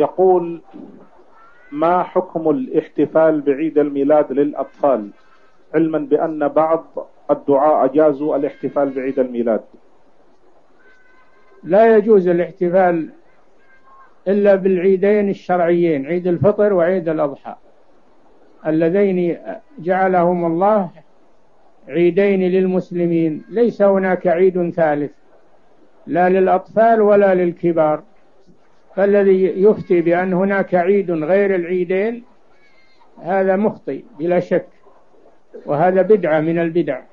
يقول: ما حكم الاحتفال بعيد الميلاد للأطفال، علما بأن بعض الدعاة أجازوا الاحتفال بعيد الميلاد؟ لا يجوز الاحتفال إلا بالعيدين الشرعيين، عيد الفطر وعيد الأضحى، اللذين جعلهم الله عيدين للمسلمين، ليس هناك عيد ثالث لا للأطفال ولا للكبار. فالذي يفتي بأن هناك عيد غير العيدين هذا مخطئ بلا شك، وهذا بدعة من البدع.